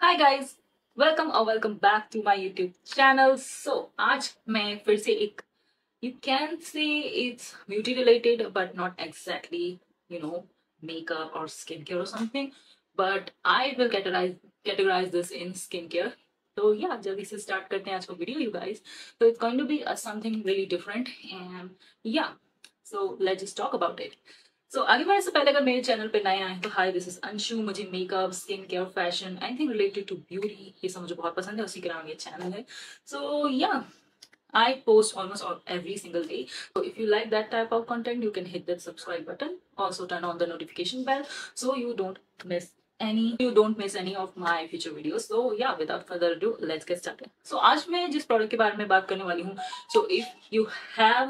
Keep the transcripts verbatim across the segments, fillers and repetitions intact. हाय guys, welcome और welcome back to my YouTube channel. So आज मैं फिर से एक you can say it's beauty related but not exactly you know makeup और स्किन केयर और something, but I will categorise categorise this in skin care. तो या जल्दी से स्टार्ट करते हैं आज का वीडियो यू गाइज। तो it's going to be something really different and या so let's just talk about it. So so, आगे बढ़ने से पहले अगर मेरे चैनल पे नए आए हैं तो हाय दिस इज अंशु। मुझे makeup, skin care, fashion, anything related to beauty ये सब मुझे बहुत पसंद है, उसी के नाम ये चैनल है। सो या I post almost every single day. So if you like that type of content you can hit that subscribe button, also turn on the notification bell so you don't miss any you don't miss any of my future video. So yeah without further do let's get started. So आज मैं जिस product के बारे में बात करने वाली हूँ, so if you have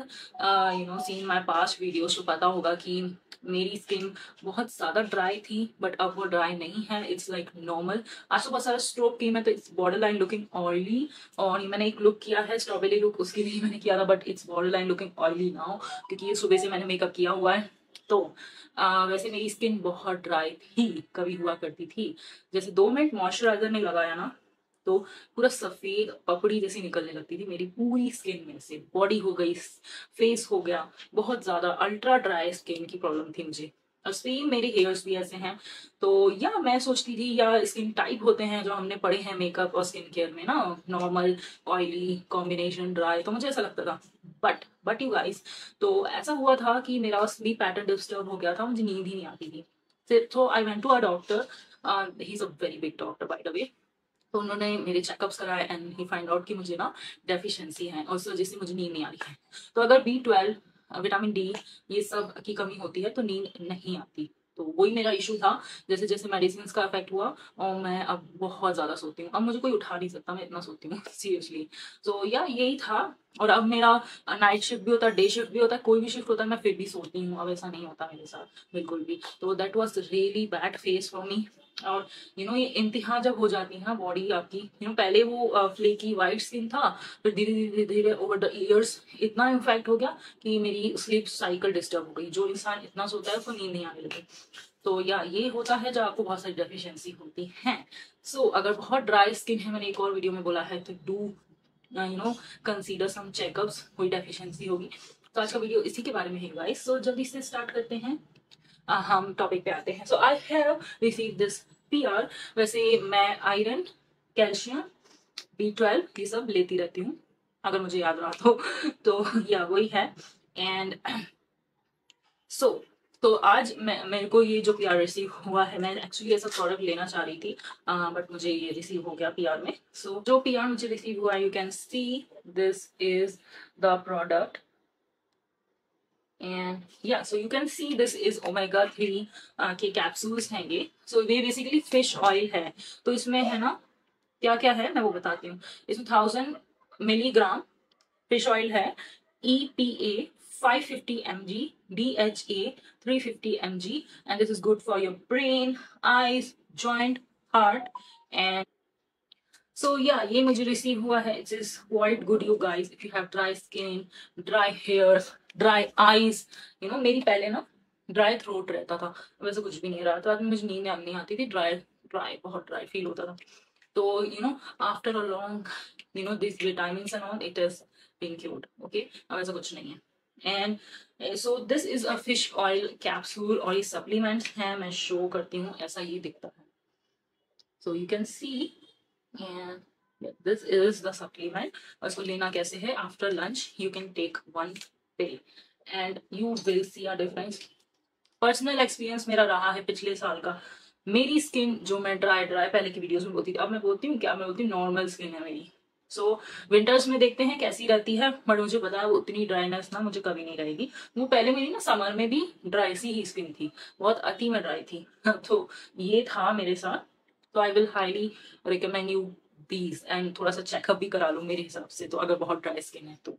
you know seen my past videos तो पता होगा कि मेरी स्किन बहुत ज़्यादा ड्राई थी, बट अब वो ड्राई नहीं है, इट्स लाइक नॉर्मल। आज तो बहुत सारा स्ट्रोक की मैं, तो it's border line looking oily. और मैंने एक लुक किया है स्ट्रॉबेरी लुक, उसके लिए मैंने किया था, but it's border line looking oily now क्योंकि ये सुबह से मैंने मेकअप किया हुआ है। तो आ, वैसे मेरी स्किन बहुत ड्राई थी, कभी हुआ करती थी। जैसे दो मिनट मॉइस्चराइजर नहीं लगाया ना तो पूरा सफेद पपड़ी जैसी निकलने लगती थी मेरी पूरी स्किन में से, बॉडी हो गई, फेस हो गया, बहुत ज्यादा अल्ट्रा ड्राई स्किन की प्रॉब्लम थी मुझे। और सेम मेरे हेयर्स भी ऐसे हैं। तो या मैं सोचती थी या स्किन टाइप होते हैं जो हमने पढ़े हैं मेकअप और स्किन केयर में ना, नॉर्मल, ऑयली, कॉम्बिनेशन, ड्राई, तो मुझे ऐसा लगता था। बट बट यू गाइस, तो ऐसा हुआ था कि मेरा स्लीप पैटर्न डिस्टर्ब हो गया था, मुझे नींद ही नहीं आती थी। तो I went to a doctor, he is a very big doctor by the way. तो उन्होंने मेरे चेकअप्स कराए एंड ही फाइंड आउट कि मुझे ना डेफिशिएंसी है, उस वजह से मुझे नींद नहीं आ रही है। तो अगर बी ट्वेल्व, विटामिन डी, ये सब की कमी होती है तो नींद नहीं आती। तो वही मेरा इशू था। जैसे जैसे मेडिसिन का इफेक्ट हुआ और मैं अब बहुत ज़्यादा सोती हूँ, अब मुझे कोई उठा नहीं सकता, मैं इतना सोती हूँ सीरियसली। सो या यही था। और अब मेरा नाइट शिफ्ट भी होता है, डे शिफ्ट भी होता है, कोई भी शिफ्ट होता है मैं फिर भी सोती हूँ, अब ऐसा नहीं होता मेरे साथ बिल्कुल भी। तो that was really bad phase for me. और यू नो ये इंतहा जब हो जाती है ना बॉडी आपकी, यू नो पहले वो फ्लेकी वाइट स्किन था, फिर धीरे धीरे धीरे ओवर द ईयर्स इतना इम्फेक्ट हो गया कि मेरी स्लीप साइकिल डिस्टर्ब हो गई। जो इंसान इतना सोता है उसको नींद नहीं आने लगी। तो या ये होता है जब आपको बहुत सारी डेफिशिएंसी होती है। सो so, अगर बहुत ड्राई स्किन है, मैंने एक और वीडियो में बोला है, तो do you know consider some checkups, कोई डेफिशिएंसी होगी। तो आज का वीडियो इसी के बारे में है गाइस। सो so, जल्दी से स्टार्ट करते हैं, हम टॉपिक पे आते हैं। So I have receive this PR. वैसे मैं आयरन, कैल्शियम, बी ट्वेल्व ये सब लेती रहती हूँ अगर मुझे याद रहा तो, तो या वही है। एंड सो so, तो आज मैं मेरे को ये जो पीआर रिसीव हुआ है, मैं एक्चुअली ऐसा प्रोडक्ट लेना चाह रही थी बट मुझे ये रिसीव हो गया पीआर में। सो so, जो पीआर मुझे रिसीव हुआ you can see this is the product. And yeah, so you can see this is omega three uh, के capsules हैं ये। So ये basically fish oil है। तो इसमें है ना क्या क्या है मैं वो बताती हूँ। इसमें थाउजेंड मिलीग्राम फिश ऑयल है, E P A five hundred fifty milligrams, D H A three hundred fifty milligrams, and this is good for your brain, eyes, joint, heart, and so so, yeah yeah, ये मुझे receive हुआ है। It is quite good you guys if you have dry skin, dry hair, dry eyes. You know मेरी पहले ना dry throat रहता था, वैसे कुछ भी नहीं रहा था, मुझे नींद नहीं आती थी, ड्राई ड्राई बहुत ड्राई फील होता था। तो you know after a long you know this vitamins and all it is been cured okay, अब ऐसा कुछ नहीं है। And so this is a fish oil capsule और ये सप्लीमेंट्स हैं, मैं शो करती हूँ, ऐसा ये दिखता है। So you can see and yeah, this is the supplement। उसको लेना कैसे है? After lunch you can take one pill and you will see a difference। Personal experience मेरा रहा है पिछले साल का। मेरी स्किन जो मैं ड्राई ड्राई पहले की वीडियोस में बोलती थी, अब मैं बोलती हूँ क्या? मैं बोलती हूँ नॉर्मल स्किन है मेरी। सो so, विंटर्स में देखते हैं कैसी रहती है, बट मुझे पता है वो उतनी ड्राइनेस ना मुझे कभी नहीं रहेगी। वो पहले मेरी ना समर में भी ड्राई सी ही स्किन थी, बहुत अति में ड्राई थी। तो ये था मेरे साथ। तो I will highly recommend you these and थोड़ा सा चेकअप भी करा लो मेरे हिसाब से, तो अगर बहुत ड्राई स्किन है तो।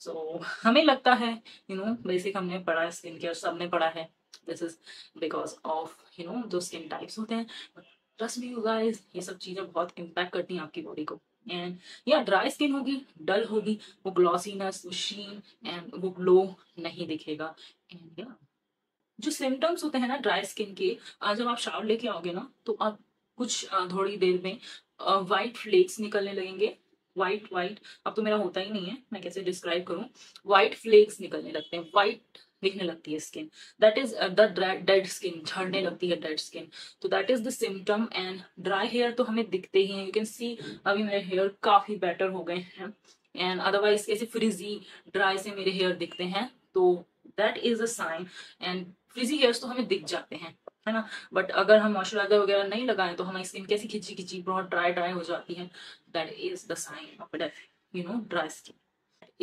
सो so, हमें लगता है यू नो बेसिक हमने पढ़ा है, स्किन केयर सब ने पढ़ा है, this is because of you know जो स्किन टाइप्स होते हैं। ट्रस्ट मी यू गाइस, ये सब चीज़ें बहुत इम्पैक्ट करती हैं आपकी बॉडी को। एंड या ड्राई स्किन होगी, डल होगी, वो ग्लॉसीनेस, वो शीन एंड वो ग्लो नहीं दिखेगा। एंड या जो सिम्टम्स होते हैं ना ड्राई स्किन के, जब आप शावर लेके आओगे ना तो आप कुछ थोड़ी देर में वाइट फ्लेक्स निकलने लगेंगे, वाइट वाइट, अब तो मेरा होता ही नहीं है, मैं कैसे डिस्क्राइब करूं, वाइट फ्लेक्स निकलने लगते हैं, वाइट दिखने लगती है skin, that is the dead skin, झड़ने लगती है डेड स्किन, तो that is the symptom. And dry hair तो हमें दिखते ही हैं, यू कैन सी अभी मेरे हेयर काफी बेटर हो गए हैं, एंड अदरवाइज ऐसे फ्रिजी ड्राई से मेरे हेयर दिखते हैं, तो that is a sign. And frizzy hairs तो हमें दिख जाते हैं, है ना, बट अगर हम मॉइस्चराइजर वगैरह नहीं लगाएं तो हमारी स्किन कैसी खिंची खिंची बहुत ड्राई ड्राई हो जाती है, that is the sign of def, you know, dry skin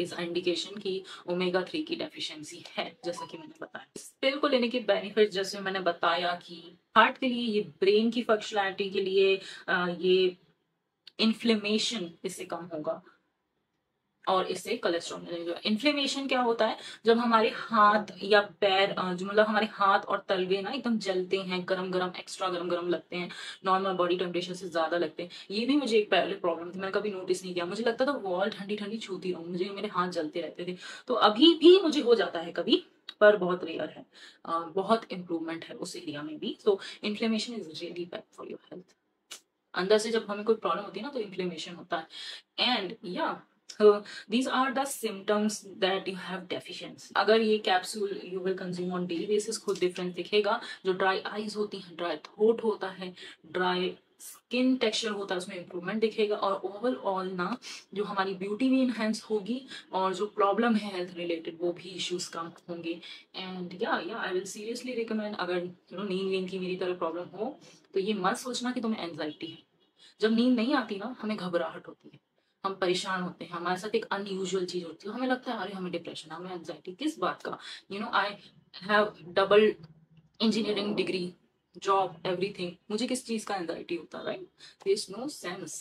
is indication की ओमेगा थ्री की डेफिशिएंसी है, जैसा कि मैंने बताया। इस पिल को लेने के बेनिफिट जैसे मैंने बताया कि हार्ट के लिए, ये ब्रेन की फंक्शनैलिटी के लिए, ये इन्फ्लेमेशन इससे कम होगा, और इससे कोलेस्ट्रॉल मिलेगा। इन्फ्लेमेशन क्या होता है, जब हमारे हाथ या पैर, जो मतलब हमारे हाथ और तलवे ना एकदम जलते हैं, गरम गरम, एक्स्ट्रा गरम गरम लगते हैं, नॉर्मल बॉडी टेम्परेचर से ज्यादा लगते हैं। ये भी मुझे एक पहले प्रॉब्लम थी, मैंने कभी नोटिस नहीं किया, मुझे लगता था वॉल ठंडी ठंडी छूती रहूं, मुझे मेरे हाथ जलते रहते थे। तो अभी भी मुझे हो जाता है कभी, पर बहुत रेयर है, uh, बहुत इंप्रूवमेंट है उस एरिया में भी। So inflammation is really bad for your health. अंदर से जब हमें कोई प्रॉब्लम होती है ना तो इन्फ्लेमेशन होता है। एंड या so these are the symptoms that you have deficiency। अगर ये capsule you will consume on daily basis, खुद difference दिखेगा। जो dry eyes होती हैं, dry throat होता है, dry skin texture होता है, उसमें improvement दिखेगा, और overall ना जो हमारी beauty भी enhance होगी, और जो problem है health related वो भी issues कम होंगे। and yeah yeah I will seriously recommend, अगर you know नींद वींद की मेरी तरह problem हो तो ये मत सोचना कि तुम्हें anxiety है। जब नींद नहीं आती ना हमें घबराहट होती है, हम परेशान होते हैं, हमारे साथ एक अनयूजुअल चीज होती है, हमें लगता है अरे हमें डिप्रेशन, हमें एंजाइटी, किस बात का, you know, I have double engineering degree, job, everything, मुझे किस चीज का एंजाइटी होता है, right, there is no sense.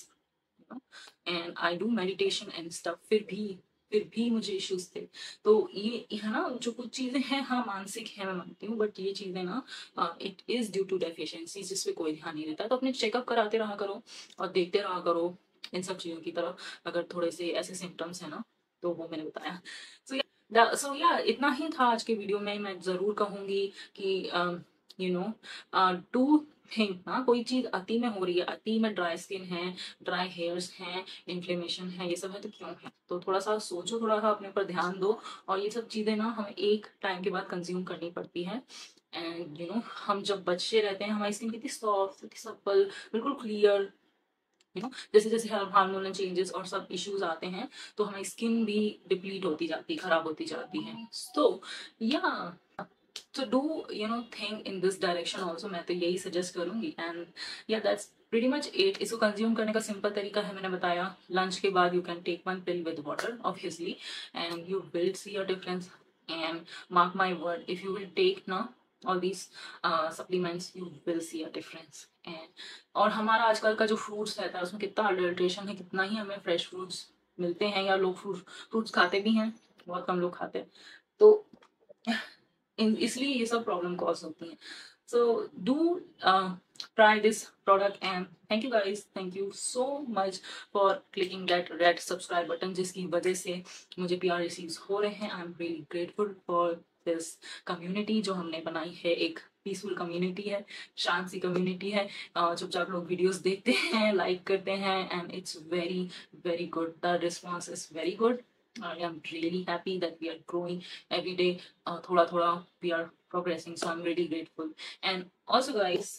And I do meditation and stuff, फिर भी फिर भी मुझे इश्यूज थे। तो ये है ना जो कुछ चीजें हैं, हाँ मानसिक है मैं मानती हूँ, बट ये चीजें ना it is due to deficiency जिसपे कोई ध्यान नहीं रहता। तो अपने चेकअप कराते रहा करो और देखते रहा करो इन सब चीजों की तरफ, अगर थोड़े से ऐसे सिम्टम्स है ना तो वो मैंने बताया। सो या सो या इतना ही था आज के वीडियो में। मैं जरूर कहूंगी कि यू नो टू थिंक ना, कोई चीज अति में हो रही है, अति में ड्राई स्किन है, ड्राई हेयर्स हैं, इन्फ्लेमेशन है, ये सब है तो क्यों है, तो थोड़ा सा सोचो, थोड़ा सा अपने ऊपर ध्यान दो। और ये सब चीजें ना हमें एक टाइम के बाद कंज्यूम करनी पड़ती है। एंड यू नो हम जब बच्चे रहते हैं हमारी स्किन कितनी सॉफ्ट, कितनी सप्पल, बिल्कुल क्लियर, यू नो, जैसे जैसे हार्मोनल चेंजेस और सब इश्यूज आते हैं तो हमारी स्किन भी डिप्लीट होती जाती है, खराब होती जाती है। So yeah so do you know think in this direction also, मैं तो यही सजेस्ट करूंगी। एंड या दैट्स प्रीटी मच इट। इसको कंज्यूम करने का सिंपल तरीका है, मैंने बताया, लंच के बाद you can take one pill with water obviously, and you will see your difference. And mark my word, if you will take ना all these uh, supplements you will see a difference। and और हमारा आजकल का जो fruits रहता है उसमें कितना अडल्ट्रेशन है, कितना ही हमें फ्रेश फ्रूट्स मिलते हैं, या लोग फ्रूट फ्रूट्स खाते भी हैं, बहुत कम लोग खाते हैं, तो इसलिए ये सब प्रॉब्लम कॉज होती हैं। so do uh, try this product and thank you guys, thank you so much for clicking that red subscribe button, जिसकी वजह से मुझे P R receives हो रहे हैं। I am really grateful for this community जो हमने बनाई है। एक पीसफुल कम्युनिटी है, शांत सी कम्युनिटी है, चुपचाप लोग वीडियोस देखते हैं, लाइक करते हैं, and it's very very good, the response is very good. I am really happy that we are growing every day, थोड़ा थोड़ा we are progressing, so I am really grateful. And also guys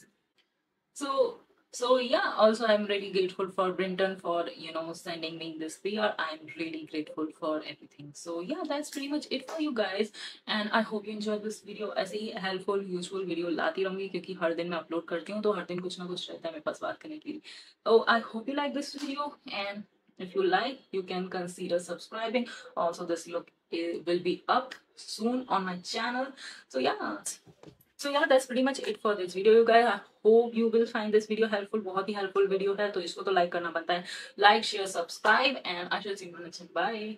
so so yeah also I'm really grateful for Brinton for you know sending me this P R. I'm really grateful for everything. so yeah that's pretty much it for you guys and I hope you enjoyed this video। ऐसे ही helpful useful video लाती रहूंगी क्योंकि हर दिन मैं upload करती हूँ तो हर दिन कुछ ना कुछ रहता है मेरे पास बात करने के लिए। so I hope you like this video and if you like you can consider subscribing। also this look will be up soon on my channel। so yeah So yeah, that's pretty much it for this video, you guys। I hope you will find this video helpful। बहुत ही helpful video है तो इसको तो like करना बनता है। Like, share, subscribe and I shall see you next time. Bye.